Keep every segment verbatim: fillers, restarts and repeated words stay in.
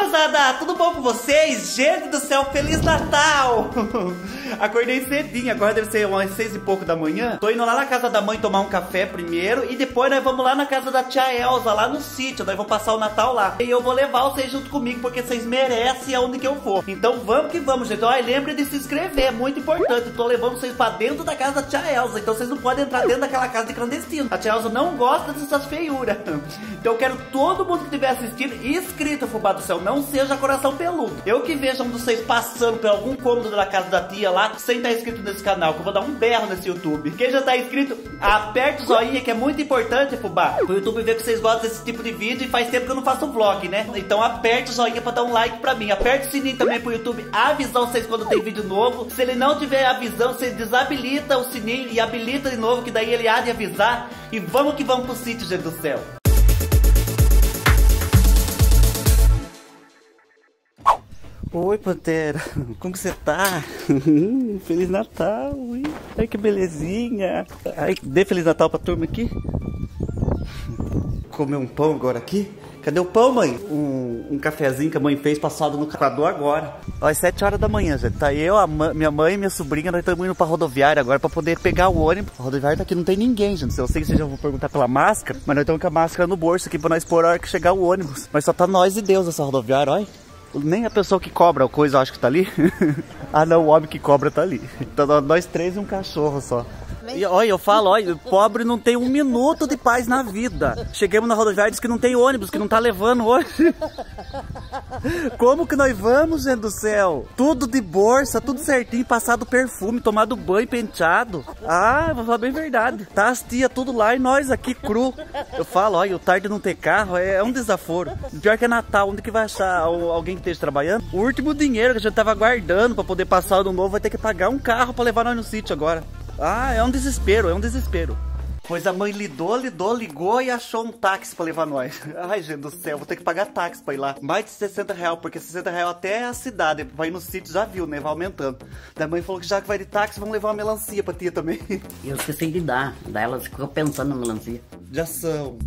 rapaziada, tudo bom com vocês? Gente do céu, Feliz Natal! Acordei cedinho, agora deve ser umas seis e pouco da manhã. Tô indo lá na casa da mãe tomar um café primeiro e depois nós vamos lá na casa da tia Elza, lá no sítio. Nós vamos passar o Natal lá. E eu vou levar vocês junto comigo, porque vocês merecem aonde que eu for. Então vamos que vamos, gente. Ó, e lembre de se inscrever, é muito importante. Eu tô levando vocês pra dentro da casa da tia Elza, então vocês não podem entrar dentro daquela casa de clandestino. A tia Elza não gosta dessas feiuras. Então eu quero todo mundo que estiver assistindo inscrito, fubá do céu. Não seja coração peludo. Eu que vejo um de vocês passando por algum cômodo da casa da tia lá, sem estar inscrito nesse canal, que eu vou dar um berro nesse YouTube. Quem já tá inscrito, aperta o joinha, que é muito importante, fubá, pro YouTube ver que vocês gostam desse tipo de vídeo. E faz tempo que eu não faço vlog, né? Então aperta o joinha pra dar um like pra mim. Aperta o sininho também pro YouTube avisar vocês quando tem vídeo novo. Se ele não tiver avisando, vocês desabilita o sininho e habilita de novo, que daí ele há de avisar. E vamos que vamos pro sítio, gente do céu. Oi, Pantera, como que você tá? Feliz Natal, ui. Ai, que belezinha. Ai, dê Feliz Natal pra turma aqui. Comer um pão agora aqui. Cadê o pão, mãe? Um, um cafezinho que a mãe fez, passado no coador agora. Ó, é sete horas da manhã, gente. Tá eu, a ma minha mãe e minha sobrinha. Nós estamos indo pra rodoviária agora pra poder pegar o ônibus. A rodoviária tá aqui, não tem ninguém, gente. Eu sei que vocês já vão perguntar pela máscara, mas nós estamos com a máscara no bolso aqui pra nós pôr a hora que chegar o ônibus. Mas só tá nós e Deus essa rodoviária, olha. Nem a pessoa que cobra a coisa, eu acho que tá ali. Ah não, o homem que cobra tá ali. Então nós três e um cachorro só. E olha, eu falo, olha, o pobre não tem um minuto de paz na vida. Chegamos na rodoviária e diz que não tem ônibus, que não tá levando hoje. Como que nós vamos, gente do céu? Tudo de bolsa, tudo certinho, passado perfume, tomado banho, penteado. Ah, vou falar bem verdade. Tá as tia tudo lá e nós aqui cru. Eu falo, olha, o tarde não ter carro é um desaforo. Pior que é Natal, onde que vai achar alguém que esteja trabalhando? O último dinheiro que a gente tava guardando pra poder passar o ano novo vai ter que pagar um carro pra levar nós no sítio agora. Ah, é um desespero, é um desespero. Pois a mãe lidou, lidou, ligou e achou um táxi pra levar nós. Ai, gente do céu, vou ter que pagar táxi pra ir lá. Mais de sessenta reais, porque sessenta reais até a cidade. Pra ir no sítio já viu, né? Vai aumentando. Daí a mãe falou que já que vai de táxi, vamos levar uma melancia pra tia também. Eu esqueci de dar, daí ela ficou pensando na melancia. Já são.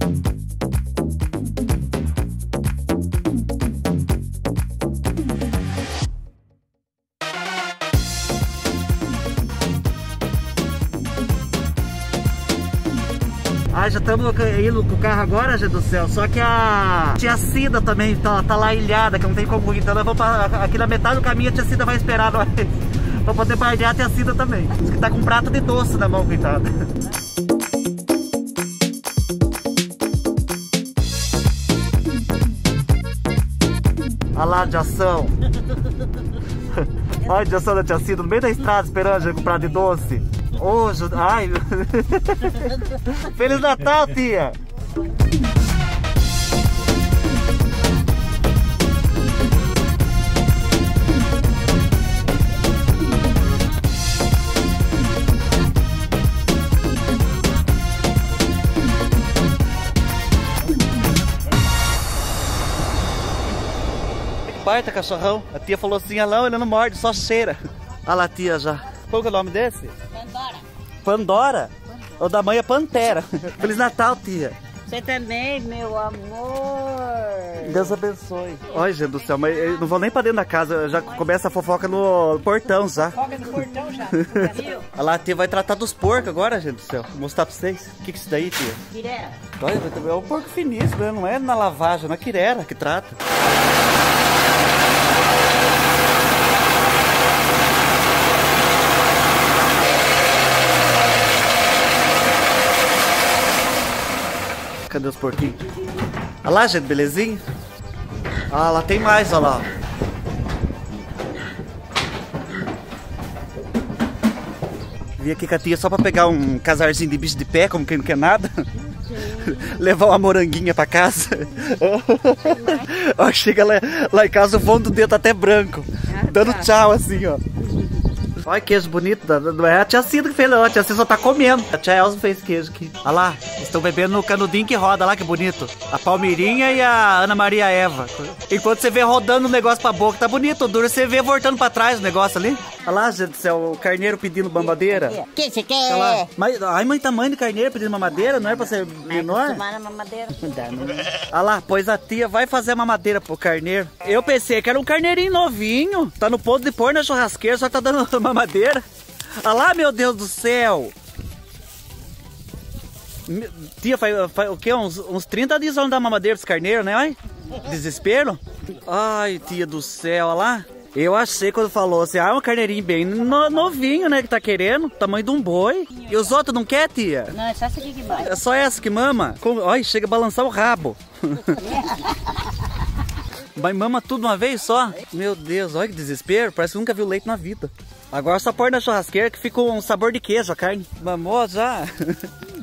Ah, já estamos indo com o carro agora, gente do céu. Só que a tia Cida também tá, tá lá ilhada, que não tem como ir. Então nós vamos pra, aqui na metade do caminho a tia Cida vai esperar nós pra poder bardear a tia Cida também. Diz que tá com um prato de doce na mão, coitada. Olha lá, de ação. Olha a de ação da tia Cida, no meio da estrada esperando a comprar de doce. Hoje, ai, Feliz Natal, tia! Baita, cachorrão! A tia falou assim: alão, ele não morde, só cheira. Olha lá, tia já. Qual que é o nome desse? Pandora. Pandora? O da mãe é Pantera. Feliz Natal, tia. Você também, meu amor. Deus abençoe. Olha, gente do céu, mas eu não vou nem pra dentro da casa, já começa a fofoca no portão já. Fofoca no portão já. Olha lá, a tia vai tratar dos porcos agora, gente do céu. Vou mostrar pra vocês. O que que é isso daí, tia? Quirera. Olha, é um porco finíssimo, né? Não é na lavagem, na quirera que trata. Cadê os porquinhos? Olha lá, gente, belezinha? Ah, lá tem mais, olha lá. Vim aqui com a tia só pra pegar um casarzinho de bicho de pé, como quem não quer nada. Levar uma moranguinha pra casa. Ó, chega lá, lá em casa, o vão do dedo até branco. Dando tchau, assim, ó. Olha que queijo bonito. Não é a tia Cida que fez, não. A tia Cida só tá comendo. A tia Elza fez queijo aqui. Olha lá. Eles estão bebendo no canudinho que roda. Olha lá que bonito. A Palmeirinha e a Ana Maria Eva. Enquanto você vê rodando o negócio pra boca, tá bonito. O duro você vê voltando pra trás o negócio ali. Olha lá, gente do céu. O carneiro pedindo mamadeira. Quem você quer? Olha lá. Mas, ai, mãe, tamanho do carneiro pedindo mamadeira. Não é pra ser menor? Mamadeira. Olha lá. Pois a tia vai fazer a mamadeira pro carneiro. Eu pensei que era um carneirinho novinho. Tá no ponto de pôr na churrasqueira, só que tá dando mamadeira. Olha lá, meu Deus do céu. Tia, faz, faz o quê? Uns, uns trinta dias vão dar mamadeira pros carneiros, né? Ai? Desespero. Ai, tia do céu, olha lá. Eu achei quando falou assim, ah, é um carneirinho bem no, novinho, né, que tá querendo, tamanho de um boi. E os outros não quer, tia? Não, é só essa aqui que mama. É só essa que mama? Como, olha, chega a balançar o rabo. Mas mama tudo uma vez só? Meu Deus, olha que desespero, parece que nunca viu leite na vida. Agora só pôr na churrasqueira que fica um sabor de queijo a carne. Mamou já?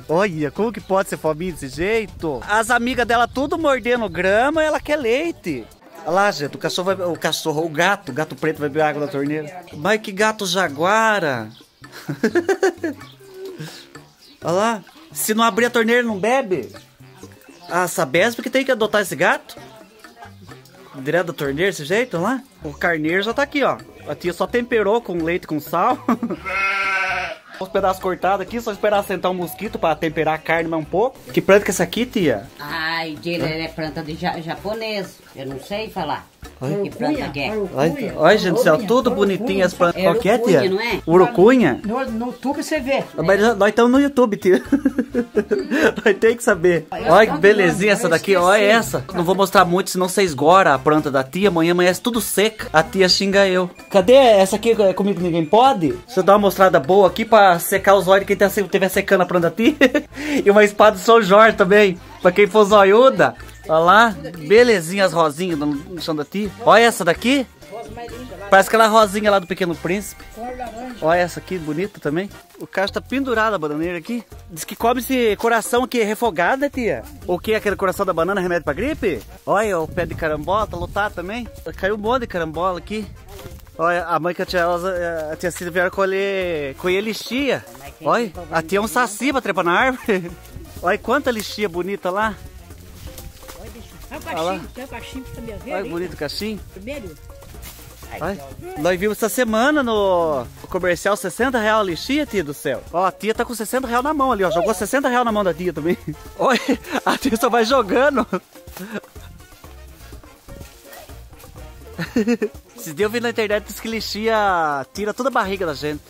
Olha, como que pode ser fominha desse jeito? As amigas dela tudo mordendo grama e ela quer leite. Olha lá, gente, o cachorro, vai, o cachorro, o gato, o gato preto vai beber água da torneira. Mas que gato jaguara! Olha lá, se não abrir a torneira não bebe? A Sabesp que tem que adotar esse gato? Direto da torneira, desse jeito, olha lá. O carneiro já tá aqui, ó. A tia só temperou com leite com sal. Os pedaços cortados aqui, só esperar sentar um mosquito pra temperar a carne mais um pouco. Que planta que é essa aqui, tia? Ai, é planta de ja japonês. Eu não sei falar. Ai, que planta que é. Olha, gente do céu, tudo bonitinho as plantas. Qual que é, tia? Urucunha? No, no YouTube você vê. Mas nós estamos no YouTube, tia. Nós tem que saber. Olha que belezinha essa daqui, olha essa. Não vou mostrar muito, senão você esgora a planta da tia. Amanhã amanhece tudo seca. A tia xinga eu. Cadê essa aqui? É comigo ninguém pode? Deixa eu dar uma mostrada boa aqui pra secar os olhos quem estiver secando a planta ti. E uma espada de São Jorge também, pra quem for zoiuda. Olha lá, belezinha as rosinhas no chão da ti. Olha essa daqui. Parece aquela rosinha lá do Pequeno Príncipe. Olha essa aqui, bonita também. O cacho tá pendurado, a bananeira aqui. Diz que come esse coração aqui refogado, né, tia? O que? Aquele coração da banana, remédio pra gripe? Olha, o pé de carambola, tá lotado também. Caiu um monte de carambola aqui. Olha, a mãe que a tia Elza, a tia Cida vieram colher, colher lixia. Olha, a tia é um saci pra trepar na árvore. Olha quanta lixia bonita lá. Olha, bicho. Olha o cachimbo, também. Olha que bonito o cachimbo. Primeiro. Nós vimos essa semana no comercial sessenta reais a lixia, tia do céu. Ó, a tia tá com sessenta reais na mão ali, ó. Jogou sessenta reais na mão da tia também. Olha, a tia só vai jogando. Esses dias eu vi na internet, diz que lixia tira toda a barriga da gente.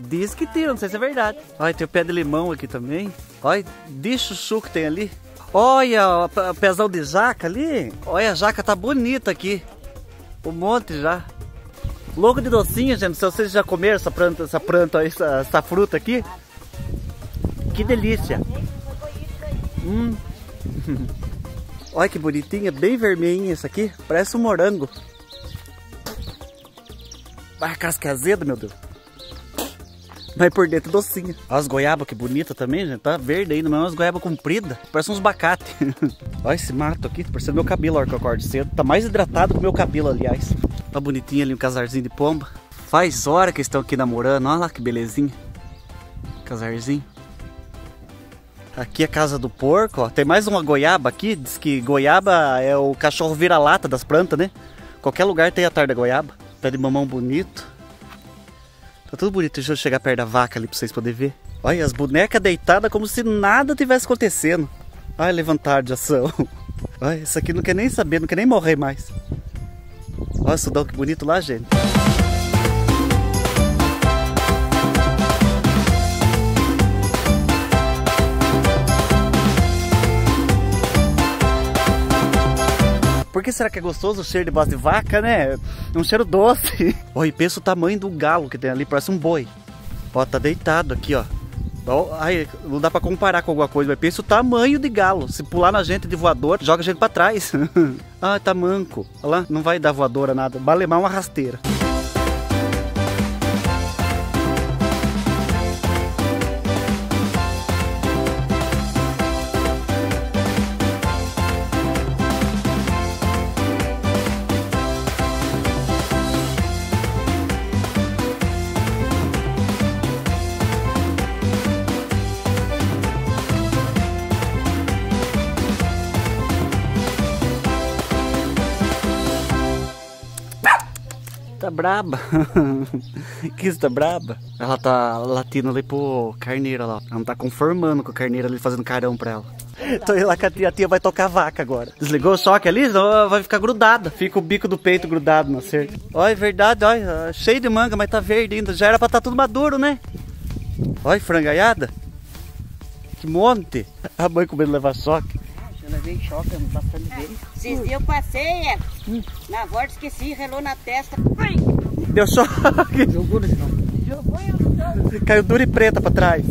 Diz que tira, não sei se é verdade. Olha, tem o pé de limão aqui também. Olha, de chuchu que tem ali. Olha o pezão de jaca ali. Olha, a jaca tá bonita aqui. Um monte já. Logo de docinho, gente. Se vocês já comeram essa planta, essa, planta, essa, essa fruta aqui. Que delícia. Hum. Olha que bonitinha, bem vermelhinha essa aqui. Parece um morango. Ah, casca é azeda, meu Deus. Mas por dentro docinha. Olha as goiabas que bonita também, gente. Tá verde ainda, mas é umas goiabas compridas. Parece uns bacate. Olha esse mato aqui. Parece meu cabelo a hora que eu acordo cedo. Tá mais hidratado que o meu cabelo, aliás. Tá bonitinho ali um casarzinho de pomba. Faz hora que estão aqui namorando. Olha lá que belezinha. Casarzinho. Aqui é a casa do porco, ó. Tem mais uma goiaba aqui. Diz que goiaba é o cachorro vira-lata das plantas, né? Qualquer lugar tem a tarde da goiaba. Pé de mamão bonito. Tá tudo bonito. Deixa eu chegar perto da vaca ali pra vocês poderem ver. Olha, as bonecas deitadas como se nada tivesse acontecendo. Olha, levantar de ação. Olha, isso aqui não quer nem saber, não quer nem morrer mais. Olha o sudão que bonito lá, gente. Por que será que é gostoso o cheiro de bosta de vaca, né? É um cheiro doce. Olha, e pensa o tamanho do galo que tem ali, parece um boi. Ó, tá deitado aqui, ó. Ai, não dá pra comparar com alguma coisa, mas pensa o tamanho de galo. Se pular na gente de voador, joga a gente pra trás. Ah, tá manco. Olha lá, não vai dar voadora nada, balemar uma rasteira. tá braba. Kiss tá braba. Ela tá latindo ali pro carneiro lá. Ela não tá conformando com o carneiro ali fazendo carão pra ela. Tô indo lá que a tia, a tia vai tocar a vaca agora. Desligou o choque ali, senão ela vai ficar grudada. Fica o bico do peito grudado na cerca. Olha, é verdade, olha. Cheio de manga, mas tá verde ainda. Já era pra tá tudo maduro, né? Olha, frangaiada. Que monte. A mãe com medo de levar choque. Eu levei choque, eu não tava falando dele. Esses dias eu passei, é. Hum. Na volta esqueci, relou na testa. Ai. Deu choque. Jogou no chão. Jogou no chão. Caiu dura e preta pra trás.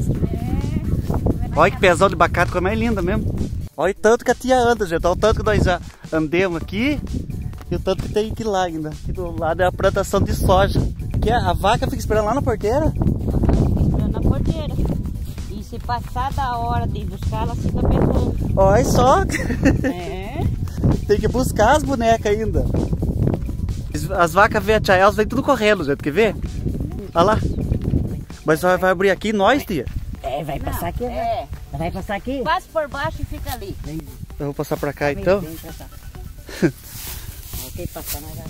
Olha que pesão de abacate, coisa mais linda mesmo. Olha o tanto que a tia anda, gente. Olha o tanto que nós já andemos aqui e o tanto que tem aqui lá ainda. Aqui do lado é a plantação de soja. Que a vaca fica esperando lá na porteira? A vaca fica esperando na porteira. E se passar da hora de buscar, ela fica pesando. Olha só. É. Tem que buscar as bonecas ainda. As vacas vêm a tia, elas vêm tudo correndo, gente. Quer ver? Olha lá. Mas vai, vai abrir aqui nós, tia? É, vai não, passar aqui, é. Vai passar aqui? Passa por baixo e fica ali. Vem. Eu vou passar pra cá, vem, então. Vem pra cá. Ok, passa na garrafa.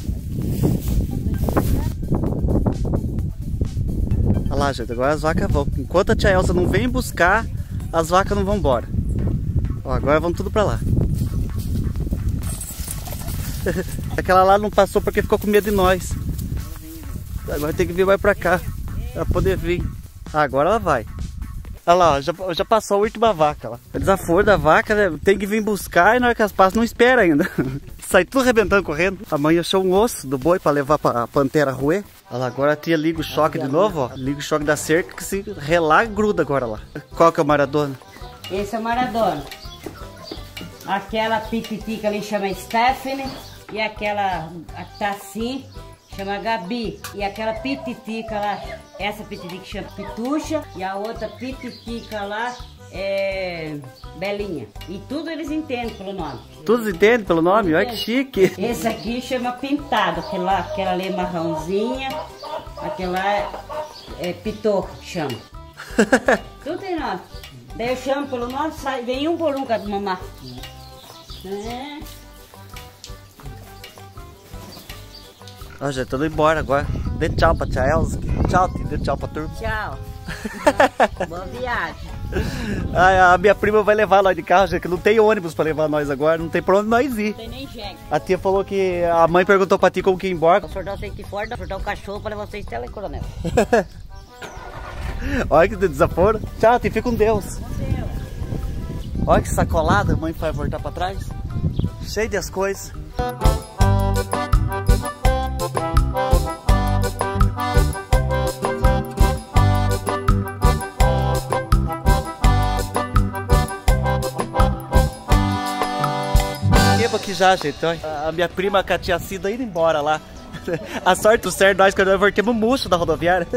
Olha lá, gente, agora as vacas vão. Enquanto a tia Elsa não vem buscar, as vacas não vão embora. Ó, agora vão tudo pra lá. Aquela lá não passou porque ficou com medo de nós. Agora tem que vir mais pra cá, pra poder vir. Ah, agora ela vai. Olha lá, já, já passou a última vaca lá. Desaforo da vaca, né? Tem que vir buscar e na hora que elas passam não espera ainda. Sai tudo arrebentando, correndo. A mãe achou um osso do boi pra levar pra pantera roer. Olha lá, agora a tia liga o choque de novo, ó. Liga o choque da cerca que se relar gruda agora lá. Qual que é o Maradona? Esse é o Maradona. Aquela pititica ali chama Stephanie. E aquela Tassi chama Gabi. E aquela pititica lá, essa pititica chama Pitucha. E a outra pititica lá é Belinha. E tudo eles entendem pelo nome. Todos entendem pelo nome? Olha que chique. Esse aqui chama Pintado. Aquela, aquela ali é marrãozinha. Aquela é Pitô, que chama. Tudo tem nome. Daí eu chamo pelo nome, sai, vem um por um com a mamá. É. Ó, já tô indo embora agora. Dê tchau pra tia Elza. Tchau, tia. Dê tchau pra turma. Tchau. Boa viagem. Ai, a minha prima vai levar nós de carro, gente, que não tem ônibus pra levar nós agora. Não tem pra onde nós ir. Não tem nem jegue. A tia falou que... A mãe perguntou pra tia como que ia embora. Vou sortar vocês aqui fora, vou sortar o cachorro pra levar vocês até lá em Coronel. Olha que desaforo. Tchau, tia. Fica com Deus. Com Deus. Olha que sacolada. A mãe vai voltar pra trás. Cheio de as coisas. Aqui já, gente, olha. A minha prima com a tia Cida indo embora lá. A sorte do certo, nós que nós voltamos murcho da rodoviária.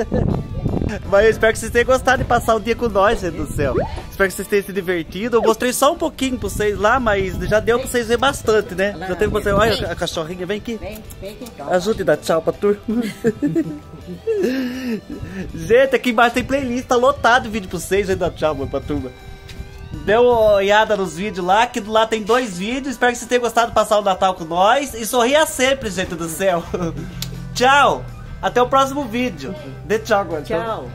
Mas eu espero que vocês tenham gostado de passar o dia com nós, gente do céu. Espero que vocês tenham se divertido. Eu mostrei só um pouquinho pra vocês lá, mas já deu pra vocês verem bastante, né? Já tem vocês. Olha a cachorrinha, vem aqui. Ajude a dar tchau pra turma. Gente, aqui embaixo tem playlist, tá lotado de vídeo pra vocês. Vem dar tchau, mano, pra turma. Deu uma olhada nos vídeos lá, que do lado tem dois vídeos. Espero que vocês tenham gostado de passar o Natal com nós. E sorria sempre, gente do céu. Tchau! Até o próximo vídeo. Dê tchau agora. Tchau.